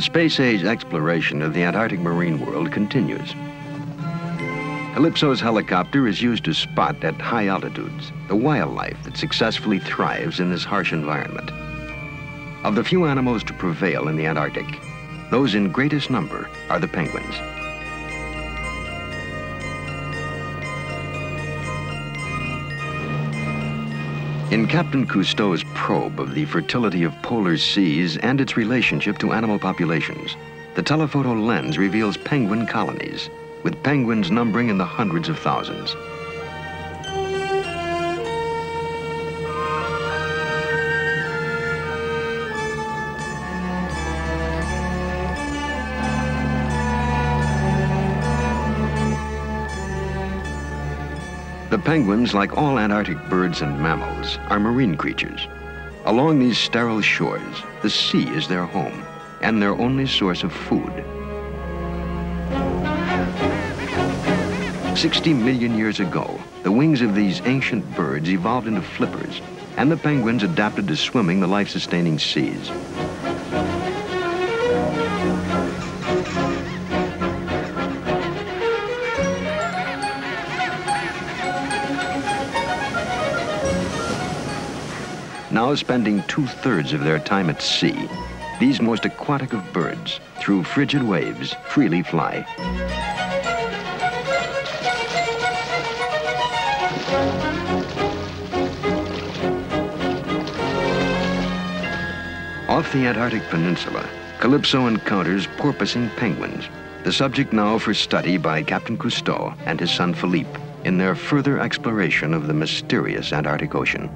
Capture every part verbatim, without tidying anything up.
The space-age exploration of the Antarctic marine world continues. Calypso's helicopter is used to spot at high altitudes the wildlife that successfully thrives in this harsh environment. Of the few animals to prevail in the Antarctic, those in greatest number are the penguins. In Captain Cousteau's probe of the fertility of polar seas and its relationship to animal populations, the telephoto lens reveals penguin colonies, with penguins numbering in the hundreds of thousands. The penguins, like all Antarctic birds and mammals, are marine creatures. Along these sterile shores, the sea is their home and their only source of food. Sixty million years ago, the wings of these ancient birds evolved into flippers, and the penguins adapted to swimming the life-sustaining seas. Now spending two-thirds of their time at sea, these most aquatic of birds, through frigid waves, freely fly. Off the Antarctic Peninsula, Calypso encounters porpoising penguins, the subject now for study by Captain Cousteau and his son Philippe in their further exploration of the mysterious Antarctic Ocean.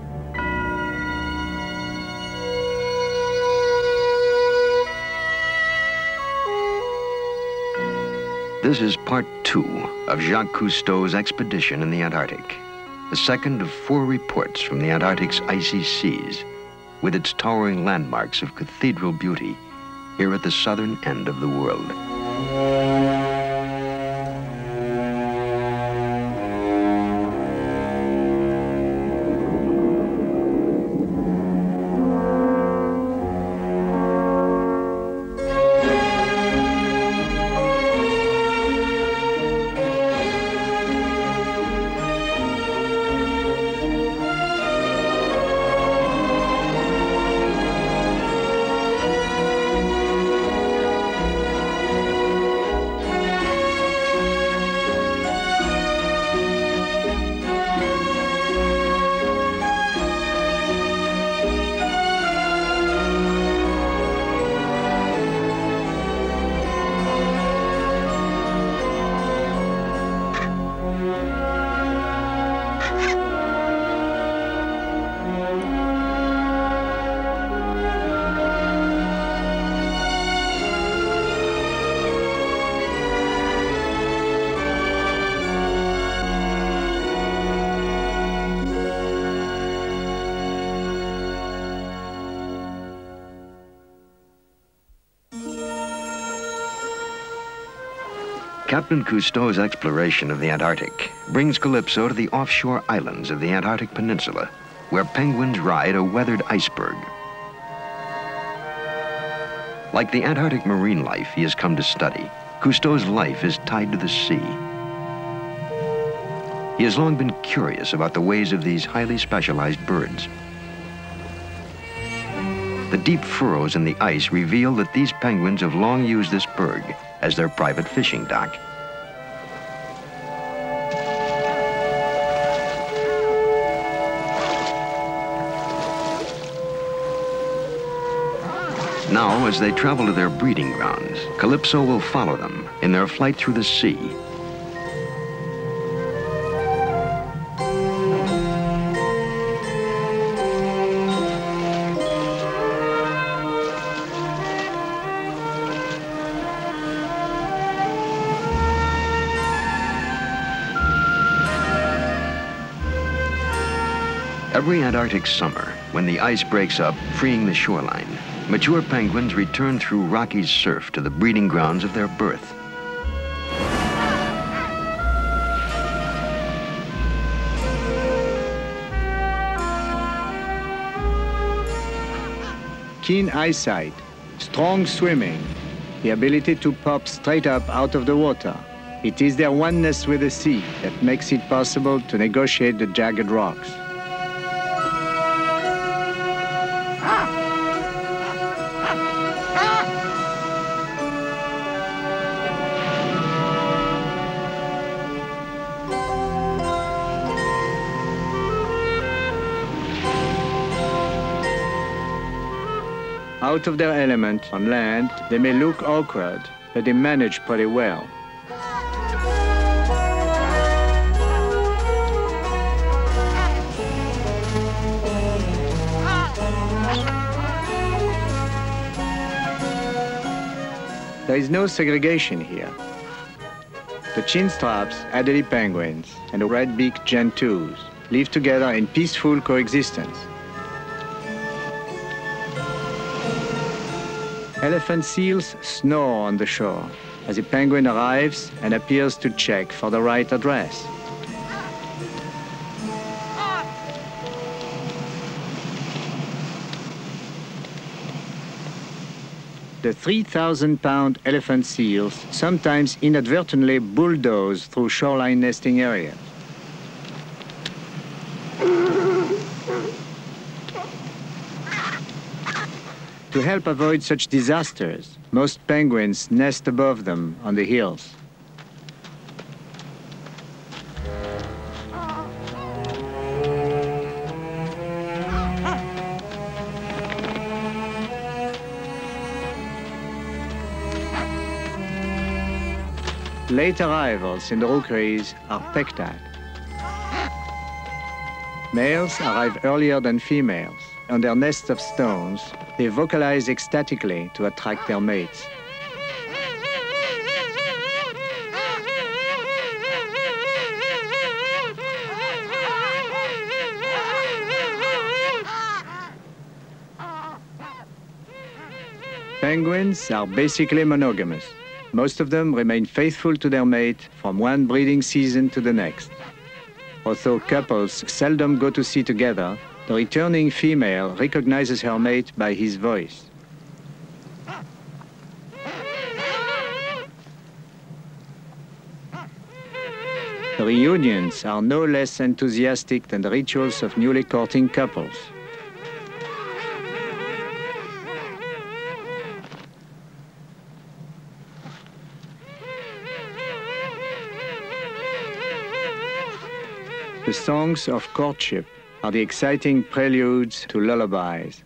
This is part two of Jacques Cousteau's expedition in the Antarctic, the second of four reports from the Antarctic's icy seas, with its towering landmarks of cathedral beauty here at the southern end of the world. Captain Cousteau's exploration of the Antarctic brings Calypso to the offshore islands of the Antarctic Peninsula, where penguins ride a weathered iceberg. Like the Antarctic marine life he has come to study, Cousteau's life is tied to the sea. He has long been curious about the ways of these highly specialized birds. The deep furrows in the ice reveal that these penguins have long used this berg as their private fishing dock. Now, as they travel to their breeding grounds, Calypso will follow them in their flight through the sea. Every Antarctic summer, when the ice breaks up, freeing the shoreline, mature penguins return through rocky surf to the breeding grounds of their birth. Keen eyesight, strong swimming, the ability to pop straight up out of the water. It is their oneness with the sea that makes it possible to negotiate the jagged rocks. Out of their element on land, they may look awkward, but they manage pretty well. There is no segregation here. The chinstraps, Adélie penguins, and the red-beaked gentoos live together in peaceful coexistence. Elephant seals snore on the shore as a penguin arrives and appears to check for the right address. The three thousand pound elephant seals sometimes inadvertently bulldoze through shoreline nesting areas. To help avoid such disasters, most penguins nest above them on the hills. Late arrivals in the rookeries are pecked at. Males arrive earlier than females. On their nests of stones, they vocalize ecstatically to attract their mates. Penguins are basically monogamous. Most of them remain faithful to their mate from one breeding season to the next. Although couples seldom go to sea together, the returning female recognizes her mate by his voice. The reunions are no less enthusiastic than the rituals of newly courting couples. The songs of courtship are the exciting preludes to lullabies.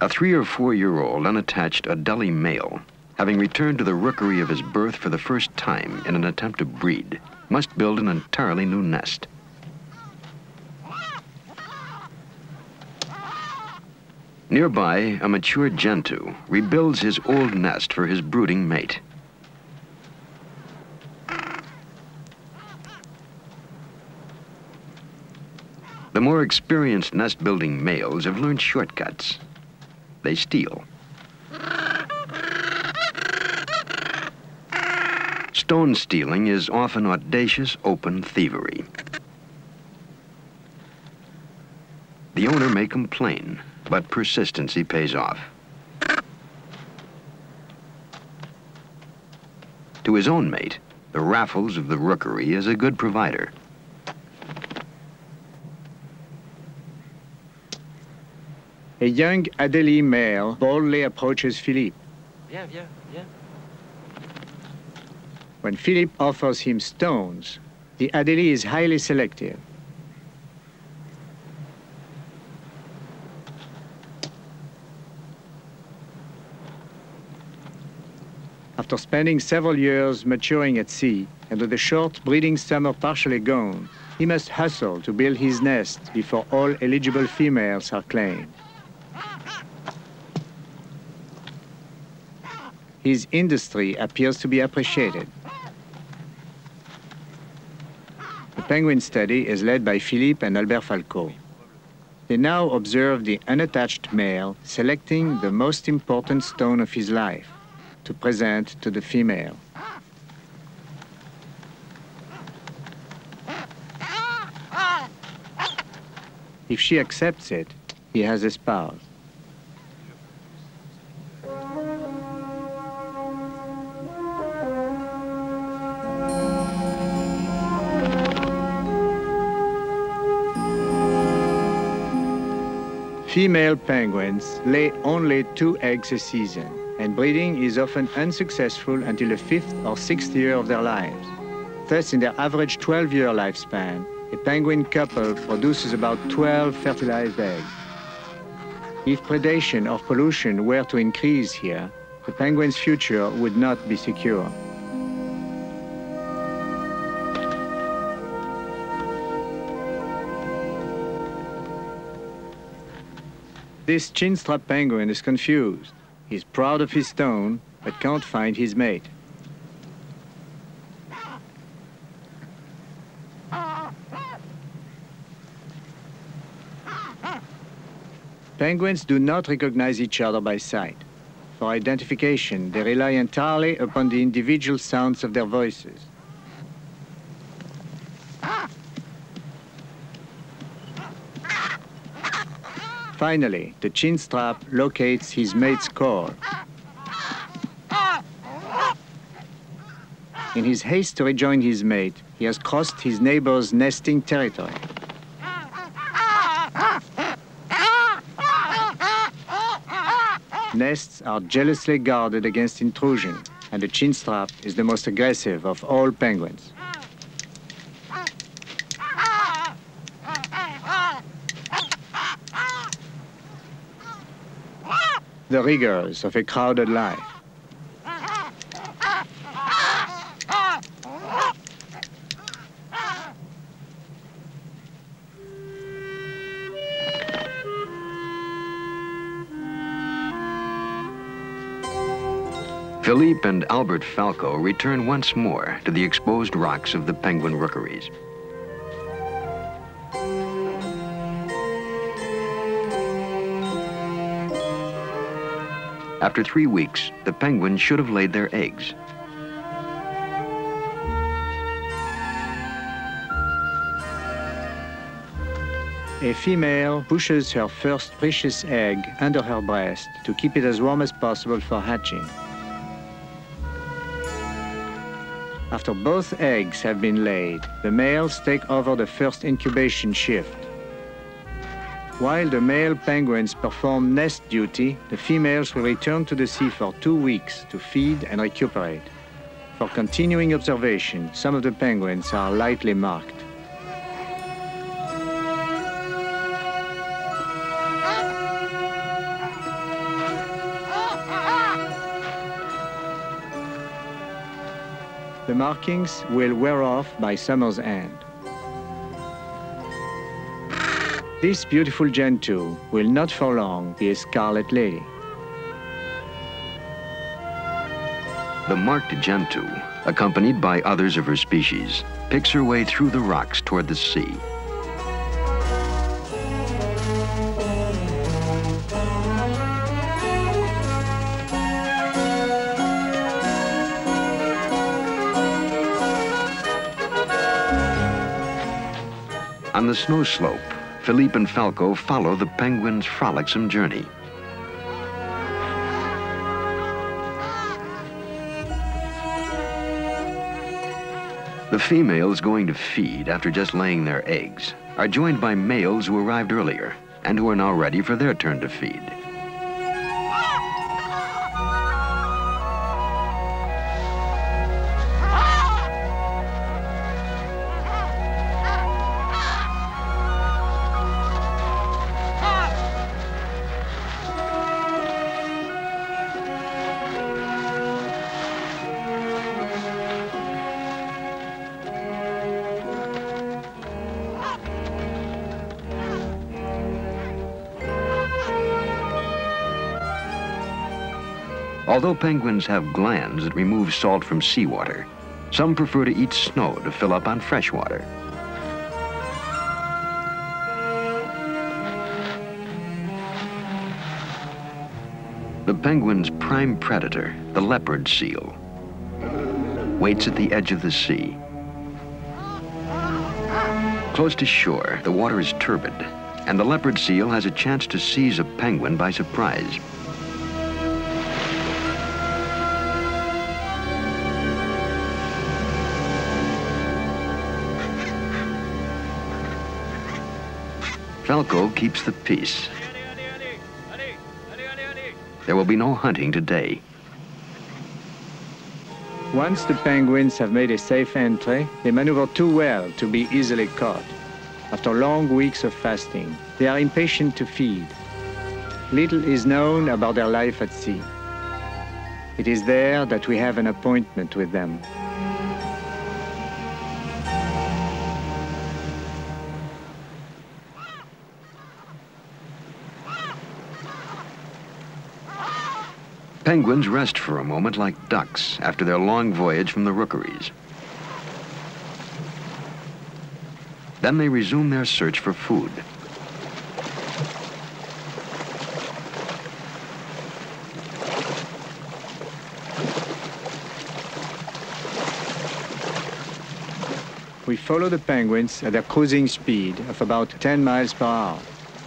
A three or four-year-old unattached Adelie male, having returned to the rookery of his birth for the first time in an attempt to breed, must build an entirely new nest. Nearby, a mature gentoo rebuilds his old nest for his brooding mate. The more experienced nest-building males have learned shortcuts. They steal. Stone stealing is often audacious, open thievery. The owner may complain, but persistency pays off. To his own mate, the Raffles of the rookery is a good provider. A young Adélie male boldly approaches Philippe. Viens, viens, viens. When Philippe offers him stones, the Adélie is highly selective. After spending several years maturing at sea, and with the short breeding summer partially gone, he must hustle to build his nest before all eligible females are claimed. His industry appears to be appreciated. The penguin study is led by Philippe and Albert Falco. They now observe the unattached male selecting the most important stone of his life to present to the female. If she accepts it, He has his powers. Female penguins lay only two eggs a season, and breeding is often unsuccessful until the fifth or sixth year of their lives. Thus, in their average twelve-year lifespan, a penguin couple produces about twelve fertilized eggs. If predation or pollution were to increase here, the penguin's future would not be secure. This chinstrap penguin is confused. He's proud of his stone, but can't find his mate. Penguins do not recognize each other by sight. For identification, they rely entirely upon the individual sounds of their voices. Finally, the chinstrap locates his mate's call. In his haste to rejoin his mate, he has crossed his neighbor's nesting territory. Nests are jealously guarded against intrusion, and the chinstrap is the most aggressive of all penguins. The rigors of a crowded life. Philippe and Albert Falco return once more to the exposed rocks of the penguin rookeries. After three weeks, the penguins should have laid their eggs. A female pushes her first precious egg under her breast to keep it as warm as possible for hatching. After both eggs have been laid, the males take over the first incubation shift. While the male penguins perform nest duty, the females will return to the sea for two weeks to feed and recuperate. For continuing observation, some of the penguins are lightly marked. The markings will wear off by summer's end. This beautiful gentoo will not for long be a scarlet lady. The marked gentoo, accompanied by others of her species, picks her way through the rocks toward the sea. On the snow slope, Philippe and Falco follow the penguin's frolicsome journey. The females going to feed after just laying their eggs are joined by males who arrived earlier and who are now ready for their turn to feed. Although penguins have glands that remove salt from seawater, some prefer to eat snow to fill up on fresh water. The penguin's prime predator, the leopard seal, waits at the edge of the sea. Close to shore, the water is turbid, and the leopard seal has a chance to seize a penguin by surprise. Falco keeps the peace. There will be no hunting today. Once the penguins have made a safe entry, they maneuver too well to be easily caught. After long weeks of fasting, they are impatient to feed. Little is known about their life at sea. It is there that we have an appointment with them. Penguins rest for a moment like ducks after their long voyage from the rookeries. Then they resume their search for food. We follow the penguins at their cruising speed of about ten miles per hour.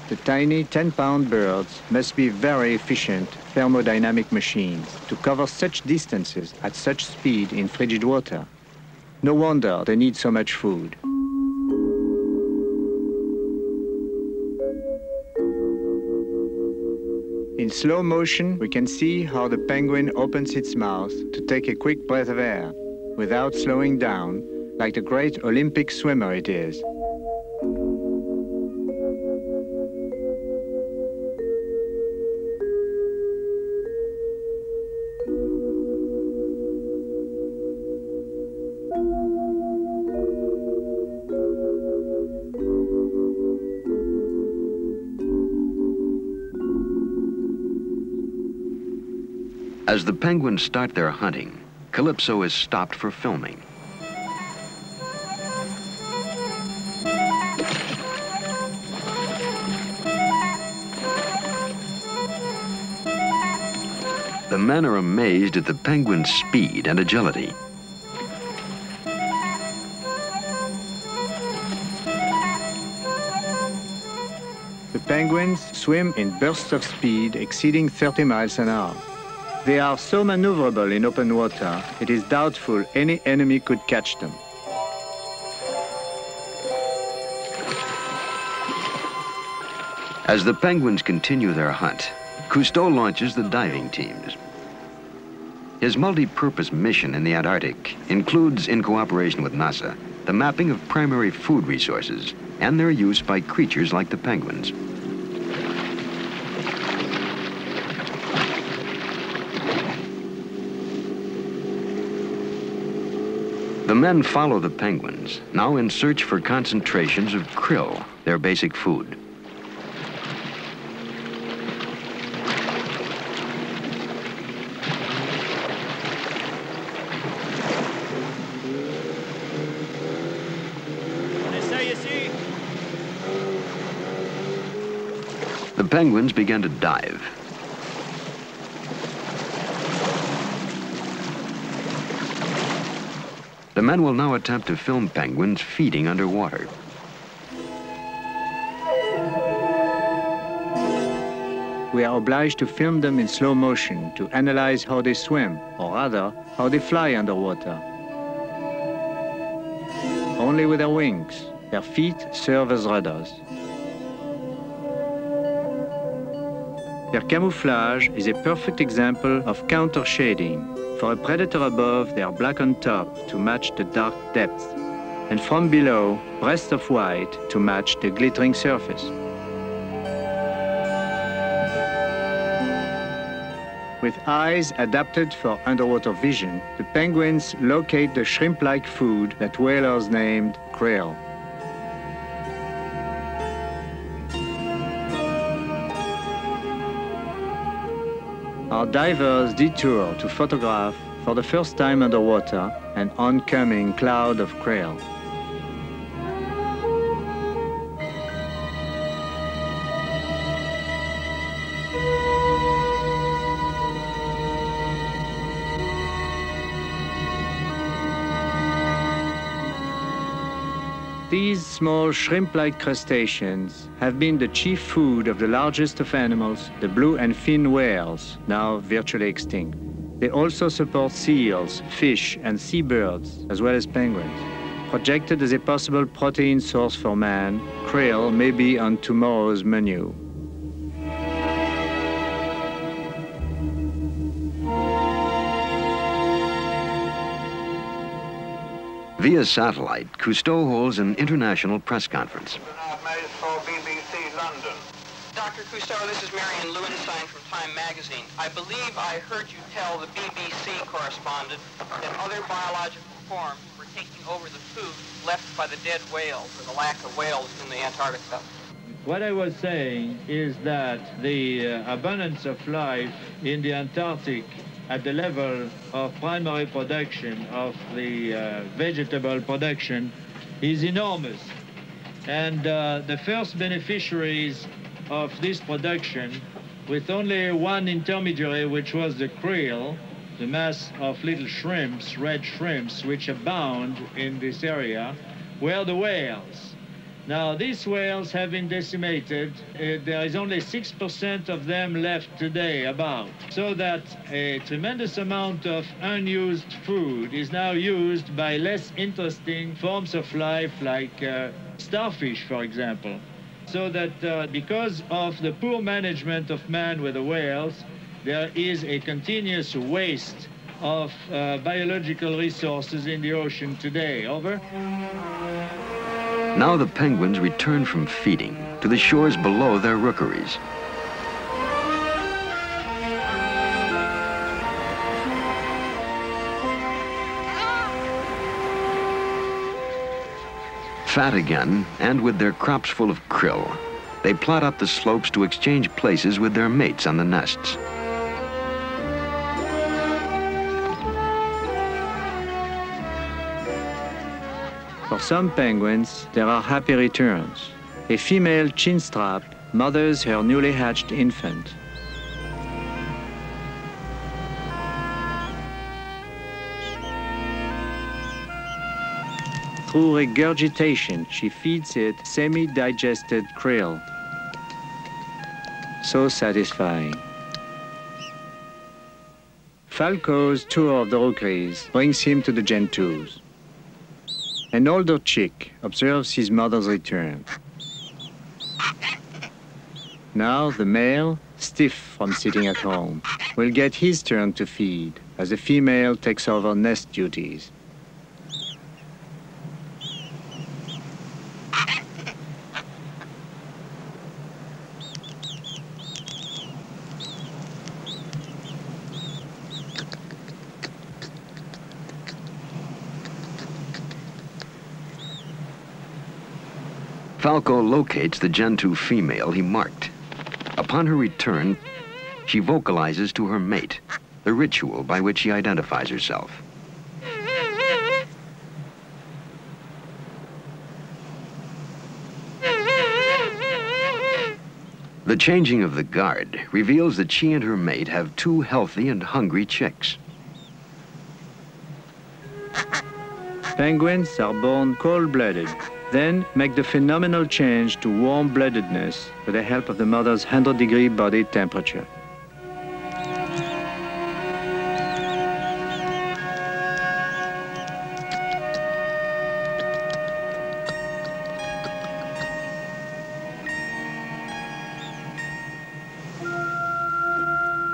The tiny ten-pound birds must be very efficient thermodynamic machines to cover such distances at such speed in frigid water. No wonder they need so much food. In slow motion, we can see how the penguin opens its mouth to take a quick breath of air without slowing down, like the great Olympic swimmer it is. As the penguins start their hunting, Calypso is stopped for filming. The men are amazed at the penguin's speed and agility. The penguins swim in bursts of speed exceeding thirty miles an hour. They are so maneuverable in open water, it is doubtful any enemy could catch them. As the penguins continue their hunt, Cousteau launches the diving teams. His multi-purpose mission in the Antarctic includes, in cooperation with NASA, the mapping of primary food resources and their use by creatures like the penguins. The men follow the penguins, now in search for concentrations of krill, their basic food. The penguins begin to dive. The men will now attempt to film penguins feeding underwater. We are obliged to film them in slow motion to analyze how they swim, or rather, how they fly underwater. Only with their wings. Their feet serve as rudders. Their camouflage is a perfect example of counter-shading. For a predator above, they are black on top to match the dark depths, and from below, breasts of white to match the glittering surface. With eyes adapted for underwater vision, the penguins locate the shrimp-like food that whalers named krill. Our divers detour to photograph, for the first time underwater, an oncoming cloud of krill. These small shrimp-like crustaceans have been the chief food of the largest of animals, the blue and fin whales, now virtually extinct. They also support seals, fish, and seabirds, as well as penguins. Projected as a possible protein source for man, krill may be on tomorrow's menu. Via satellite, Cousteau holds an international press conference. For B B C London. Doctor Cousteau, this is Marion Lewinstein from Time magazine. I believe I heard you tell the B B C correspondent that other biological forms were taking over the food left by the dead whales and the lack of whales in the Antarctic stuff. What I was saying is that the uh, abundance of life in the Antarctic at the level of primary production, of the uh, vegetable production, is enormous. And uh, the first beneficiaries of this production, with only one intermediary, which was the krill, the mass of little shrimps, red shrimps, which abound in this area, were the whales. Now, these whales have been decimated. Uh, there is only six percent of them left today, about. So that a tremendous amount of unused food is now used by less interesting forms of life, like uh, starfish, for example. So that uh, because of the poor management of man with the whales, there is a continuous waste of uh, biological resources in the ocean today. Over. Now the penguins return from feeding to the shores below their rookeries. Fat again, and with their crops full of krill, they plot up the slopes to exchange places with their mates on the nests. For some penguins, there are happy returns. A female chinstrap mothers her newly hatched infant. Through regurgitation, she feeds it semi-digested krill. So satisfying. Falco's tour of the rookeries brings him to the Gentoos. An older chick observes his mother's return. Now the male, stiff from sitting at home, will get his turn to feed as the female takes over nest duties. Falco locates the Gentoo female he marked. Upon her return, she vocalizes to her mate, the ritual by which she identifies herself. The changing of the guard reveals that she and her mate have two healthy and hungry chicks. Penguins are born cold-blooded, then make the phenomenal change to warm-bloodedness with the help of the mother's one hundred degree body temperature.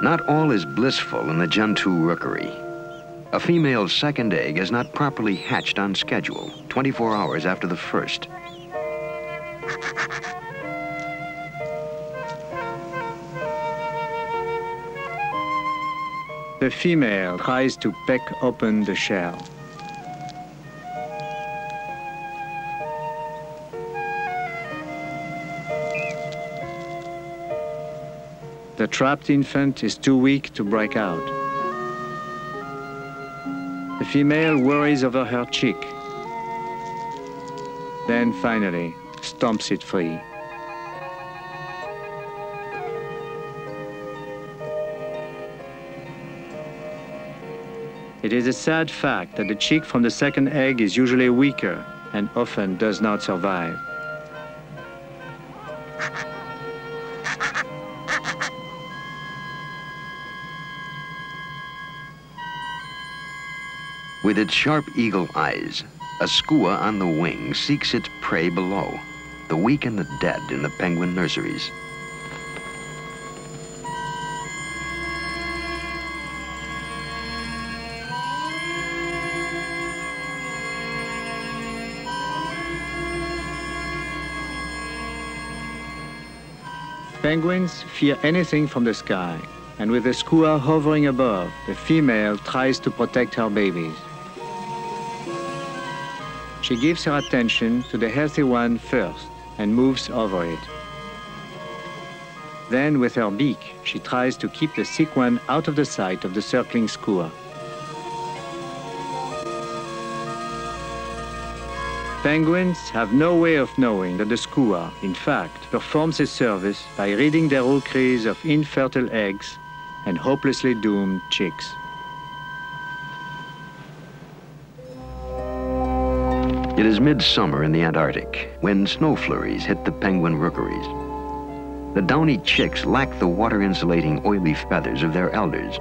Not all is blissful in the Gentoo rookery. A female's second egg is not properly hatched on schedule, twenty-four hours after the first. The female tries to peck open the shell. The trapped infant is too weak to break out. The female worries over her chick, then finally stomps it free. It is a sad fact that the chick from the second egg is usually weaker and often does not survive. With its sharp eagle eyes, a skua on the wing seeks its prey below, the weak and the dead in the penguin nurseries. Penguins fear anything from the sky, and with the skua hovering above, the female tries to protect her babies. She gives her attention to the healthy one first and moves over it. Then with her beak, she tries to keep the sick one out of the sight of the circling skua. Penguins have no way of knowing that the skua, in fact, performs its service by reading their rookeries of infertile eggs and hopelessly doomed chicks. It is midsummer in the Antarctic when snow flurries hit the penguin rookeries. The downy chicks lack the water-insulating oily feathers of their elders.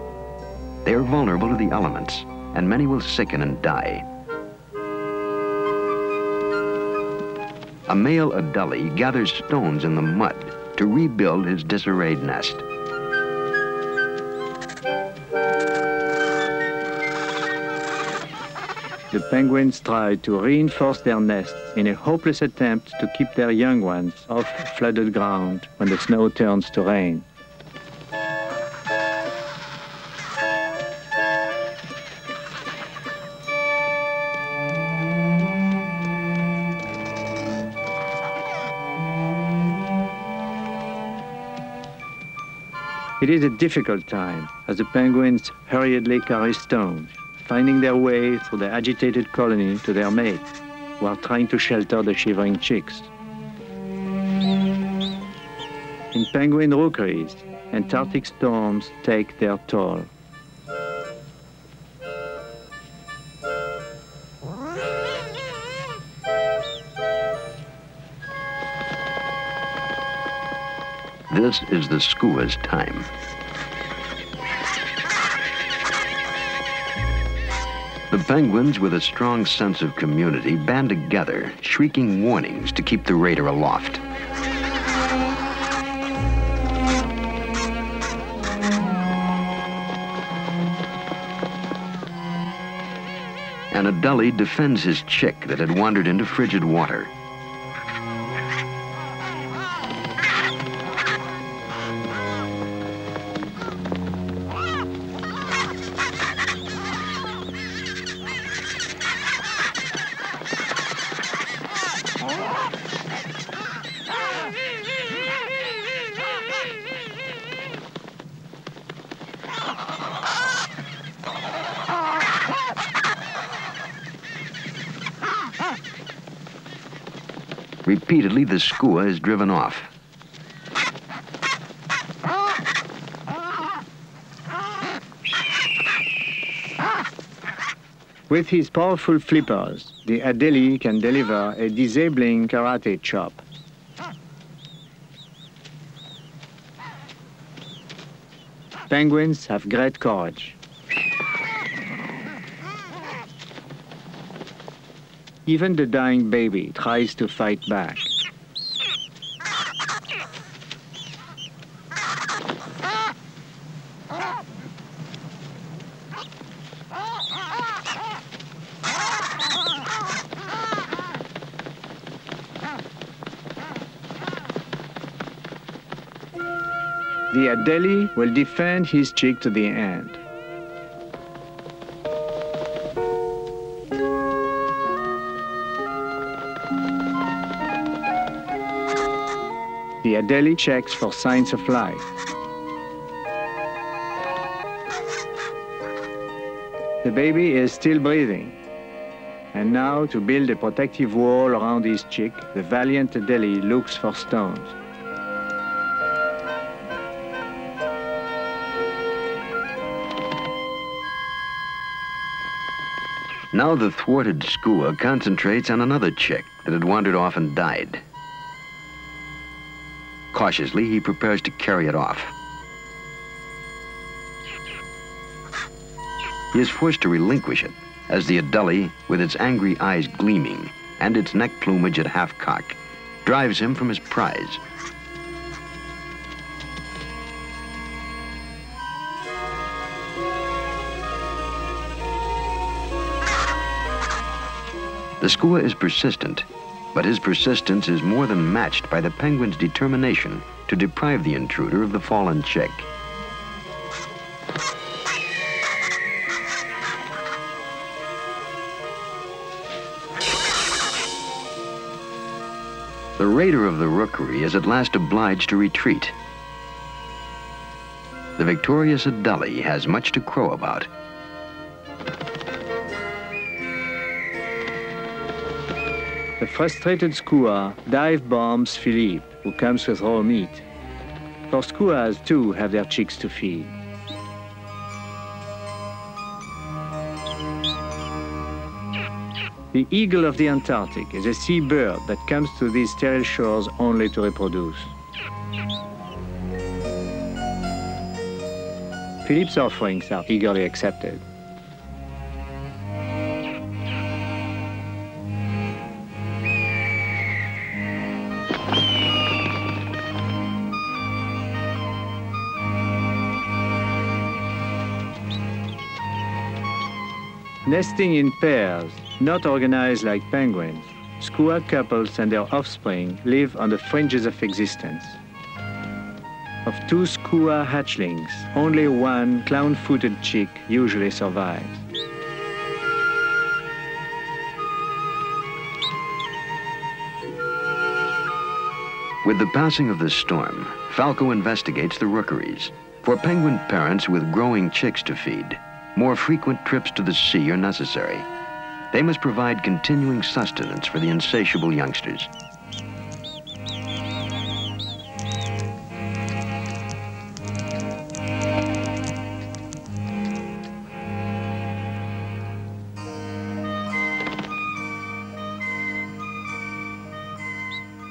They are vulnerable to the elements, and many will sicken and die. A male adelie gathers stones in the mud to rebuild his disarrayed nest. The penguins try to reinforce their nests in a hopeless attempt to keep their young ones off flooded ground when the snow turns to rain. It is a difficult time as the penguins hurriedly carry stones, finding their way through the agitated colony to their mate, while trying to shelter the shivering chicks. In penguin rookeries, Antarctic storms take their toll. This is the skua's time. The penguins, with a strong sense of community, band together, shrieking warnings to keep the raider aloft. An adelie defends his chick that had wandered into frigid water. Repeatedly, the skua is driven off. With his powerful flippers, the adelie can deliver a disabling karate chop. Penguins have great courage. Even the dying baby tries to fight back. The adelie will defend his chick to the end. The adelie checks for signs of life. The baby is still breathing. And now, to build a protective wall around his chick, the valiant adelie looks for stones. Now the thwarted skua concentrates on another chick that had wandered off and died. Cautiously, he prepares to carry it off. He is forced to relinquish it as the Adélie, with its angry eyes gleaming and its neck plumage at half-cock, drives him from his prize. The skua is persistent, but his persistence is more than matched by the penguin's determination to deprive the intruder of the fallen chick. The raider of the rookery is at last obliged to retreat. The victorious Adélie has much to crow about. The frustrated skua dive bombs Philippe, who comes with raw meat. For skuas, too, have their chicks to feed. The eagle of the Antarctic is a sea bird that comes to these sterile shores only to reproduce. Philippe's offerings are eagerly accepted. Nesting in pairs, not organized like penguins, skua couples and their offspring live on the fringes of existence. Of two skua hatchlings, only one clown-footed chick usually survives. With the passing of the storm, Falco investigates the rookeries for penguin parents with growing chicks to feed. More frequent trips to the sea are necessary. They must provide continuing sustenance for the insatiable youngsters.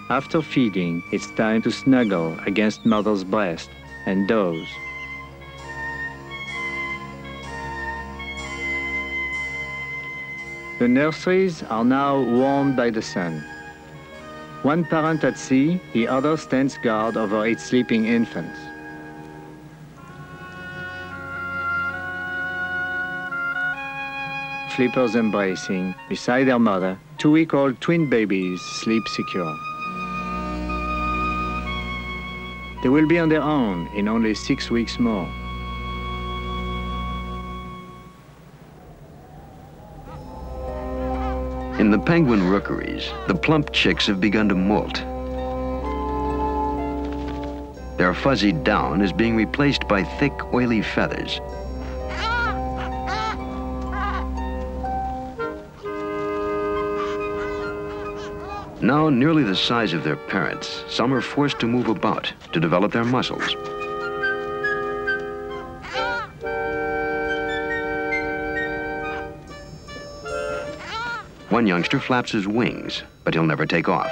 After feeding, it's time to snuggle against mother's breast and doze. The nurseries are now warmed by the sun. One parent at sea, the other stands guard over its sleeping infants. Flippers embracing, beside their mother, two-week-old twin babies sleep secure. They will be on their own in only six weeks more. In the penguin rookeries, the plump chicks have begun to molt. Their fuzzy down is being replaced by thick, oily feathers. Now nearly the size of their parents, some are forced to move about to develop their muscles. One youngster flaps his wings, but he'll never take off.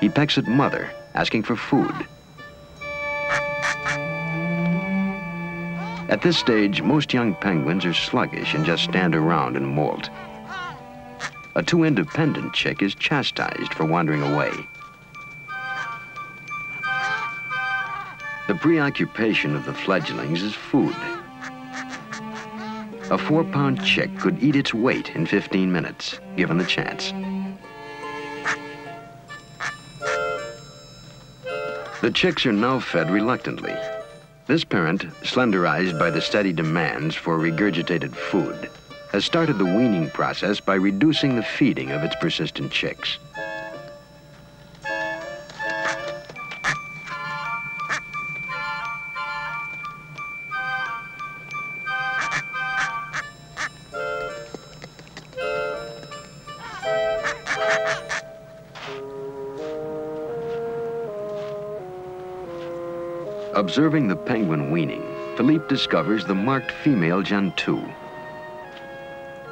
He pecks at mother, asking for food. At this stage, most young penguins are sluggish and just stand around and molt. A too independent chick is chastised for wandering away. The preoccupation of the fledglings is food. A four-pound chick could eat its weight in fifteen minutes, given the chance. The chicks are now fed reluctantly. This parent, slenderized by the steady demands for regurgitated food, has started the weaning process by reducing the feeding of its persistent chicks. A Observing the penguin weaning, Philippe discovers the marked female Gentoo.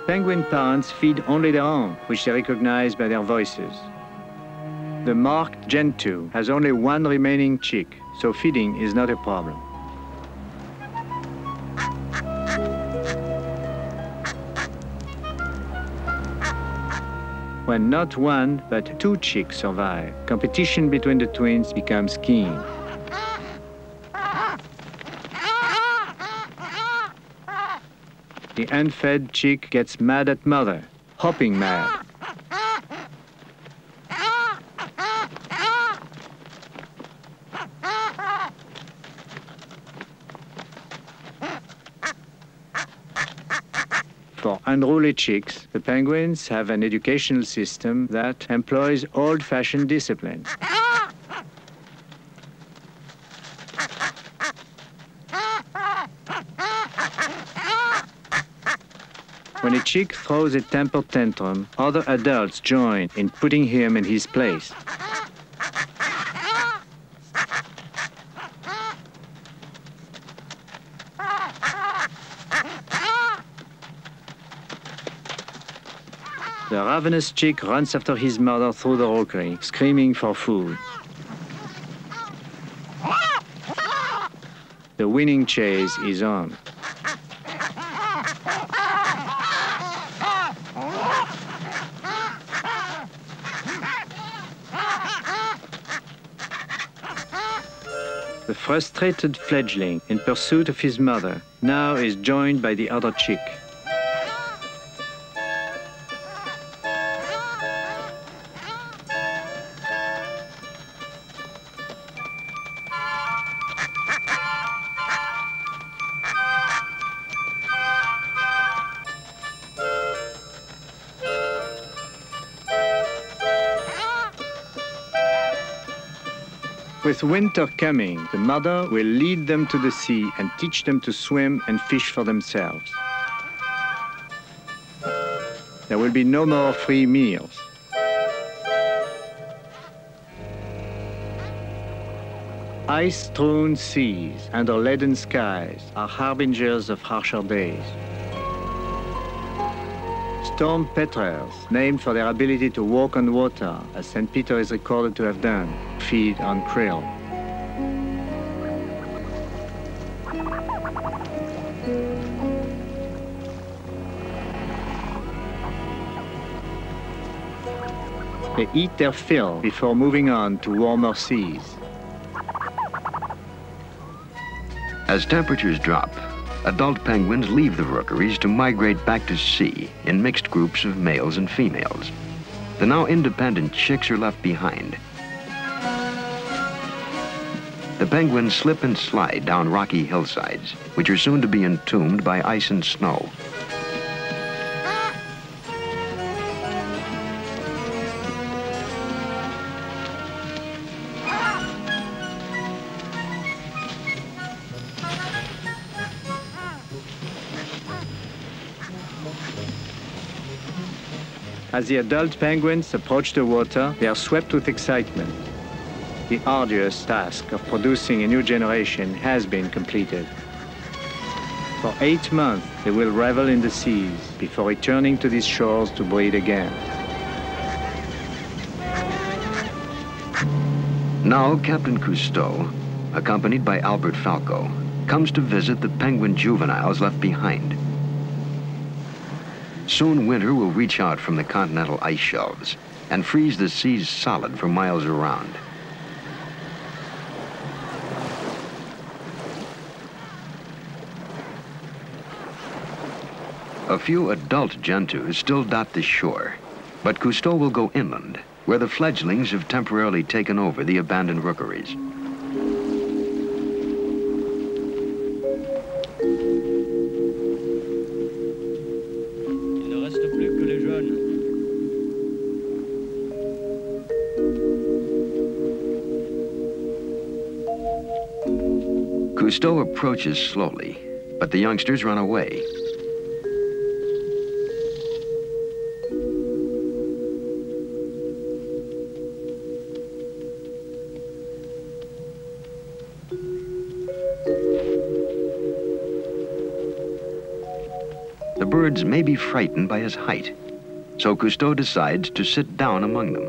Penguin parents feed only their own, which they recognize by their voices. The marked Gentoo has only one remaining chick, so feeding is not a problem. When not one, but two chicks survive, competition between the twins becomes keen. The unfed chick gets mad at mother, hopping mad. For unruly chicks, the penguins have an educational system that employs old-fashioned discipline. When a chick throws a temper tantrum, other adults join in putting him in his place. The ravenous chick runs after his mother through the rockery, screaming for food. The winning chase is on. The frustrated fledgling, in pursuit of his mother, now is joined by the other chick. With winter coming, the mother will lead them to the sea and teach them to swim and fish for themselves. There will be no more free meals. Ice-strewn seas and leaden skies are harbingers of harsher days. Storm Petrels, named for their ability to walk on water, as Saint Peter is recorded to have done, feed on krill. They eat their fill before moving on to warmer seas. As temperatures drop, adult penguins leave the rookeries to migrate back to sea in mixed groups of males and females. The now independent chicks are left behind. The penguins slip and slide down rocky hillsides, which are soon to be entombed by ice and snow. As the adult penguins approach the water, they are swept with excitement. The arduous task of producing a new generation has been completed. For eight months, they will revel in the seas before returning to these shores to breed again. Now, Captain Cousteau, accompanied by Albert Falco, comes to visit the penguin juveniles left behind. Soon winter will reach out from the continental ice shelves and freeze the seas solid for miles around. A few adult Gentoos still dot the shore, but Cousteau will go inland, where the fledglings have temporarily taken over the abandoned rookeries. Cousteau approaches slowly, but the youngsters run away. birds may be frightened by his height, so Cousteau decides to sit down among them,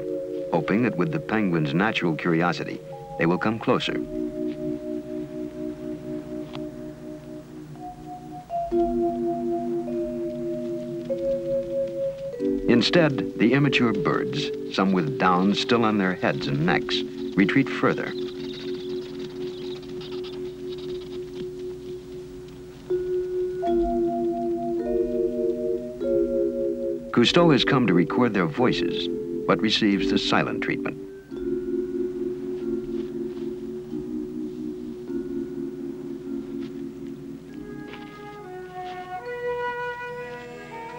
hoping that with the penguins' natural curiosity, they will come closer. Instead, the immature birds, some with downs still on their heads and necks, retreat further. Cousteau has come to record their voices, but receives the silent treatment.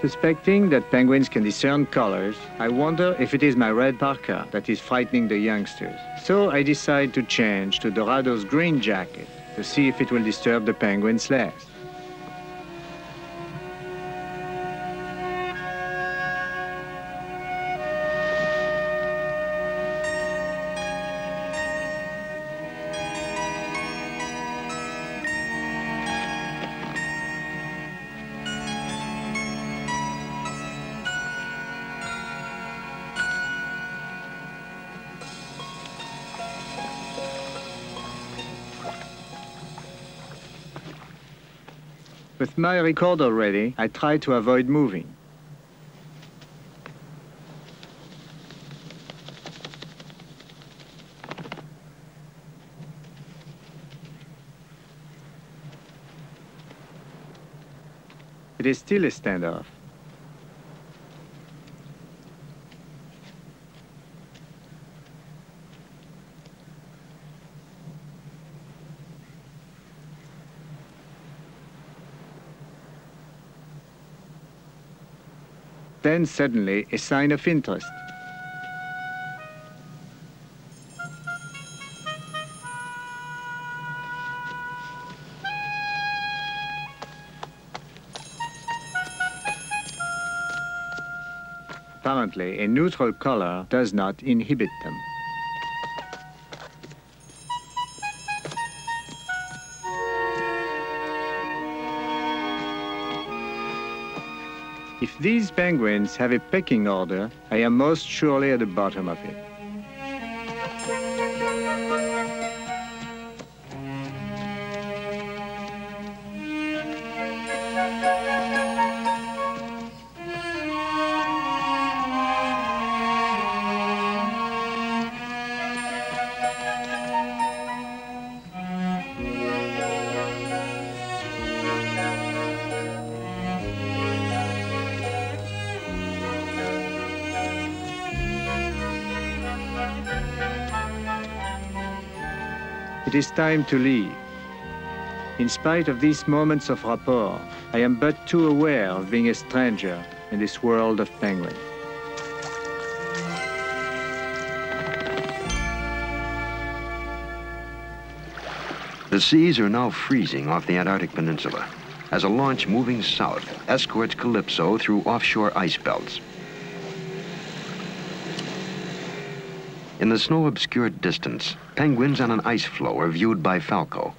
Suspecting that penguins can discern colors, I wonder if it is my red parka that is frightening the youngsters. So I decide to change to Dorado's green jacket to see if it will disturb the penguins less. With my recorder ready, I try to avoid moving. It is still a standoff. Then suddenly, a sign of interest. Apparently, a neutral color does not inhibit them. If these penguins have a pecking order, I am most surely at the bottom of it. It is time to leave. In spite of these moments of rapport, I am but too aware of being a stranger in this world of penguins. The seas are now freezing off the Antarctic Peninsula as a launch moving south escorts Calypso through offshore ice belts. In the snow-obscured distance, penguins on an ice floe are viewed by Falco.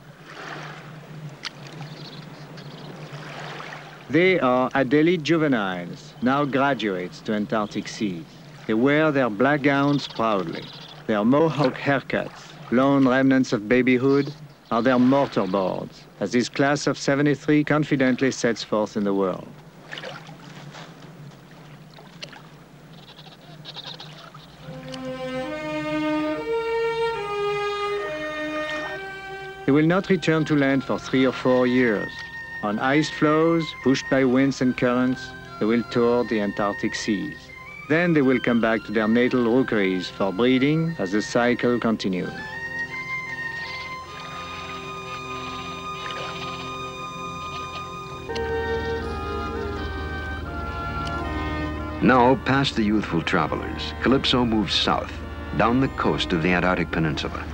They are Adélie juveniles, now graduates to Antarctic seas. They wear their black gowns proudly. Their mohawk haircuts, lone remnants of babyhood, are their mortar boards, as this class of seventy-three confidently sets forth in the world. They will not return to land for three or four years. On ice floes, pushed by winds and currents, they will tour the Antarctic seas. Then they will come back to their natal rookeries for breeding as the cycle continues. Now, past the youthful travelers, Calypso moves south, down the coast of the Antarctic Peninsula.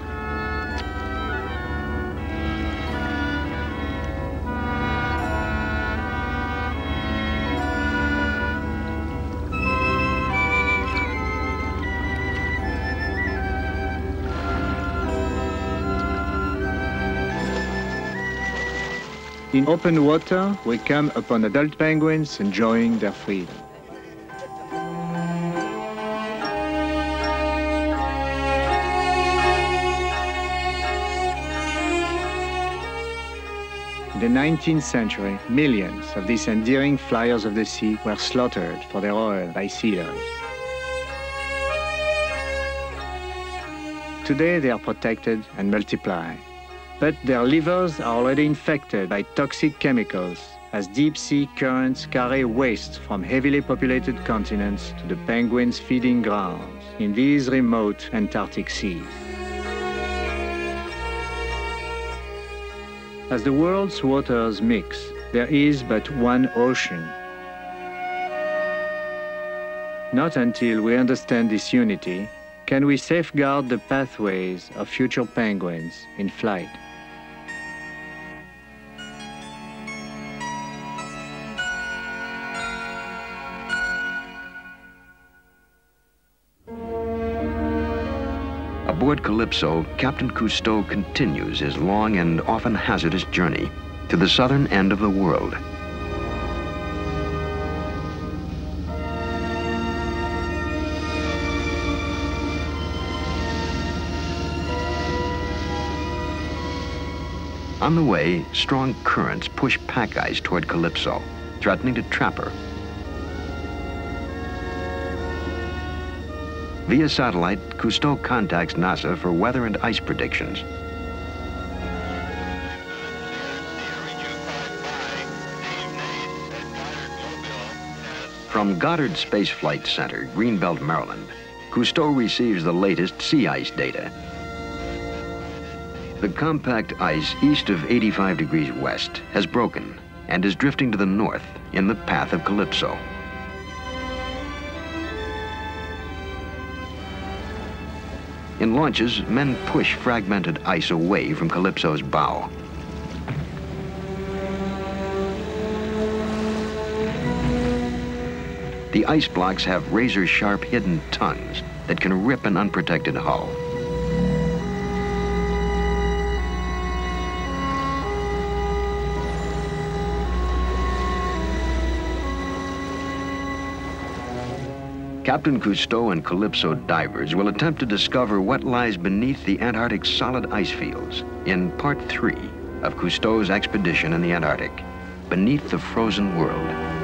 In open water, we come upon adult penguins enjoying their freedom. In the nineteenth century, millions of these endearing flyers of the sea were slaughtered for their oil by sealers. Today, they are protected and multiply. But their livers are already infected by toxic chemicals, as deep-sea currents carry waste from heavily populated continents to the penguins' feeding grounds in these remote Antarctic seas. As the world's waters mix, there is but one ocean. Not until we understand this unity can we safeguard the pathways of future penguins in flight. Aboard Calypso, Captain Cousteau continues his long and often hazardous journey to the southern end of the world. On the way, strong currents push pack ice toward Calypso, threatening to trap her. Via satellite, Cousteau contacts NASA for weather and ice predictions. From Goddard Space Flight Center, Greenbelt, Maryland, Cousteau receives the latest sea ice data. The compact ice east of eighty-five degrees west has broken and is drifting to the north in the path of Calypso. In launches, men push fragmented ice away from Calypso's bow. The ice blocks have razor-sharp hidden tongues that can rip an unprotected hull. Captain Cousteau and Calypso divers will attempt to discover what lies beneath the Antarctic solid ice fields in part three of Cousteau's expedition in the Antarctic, Beneath the Frozen World.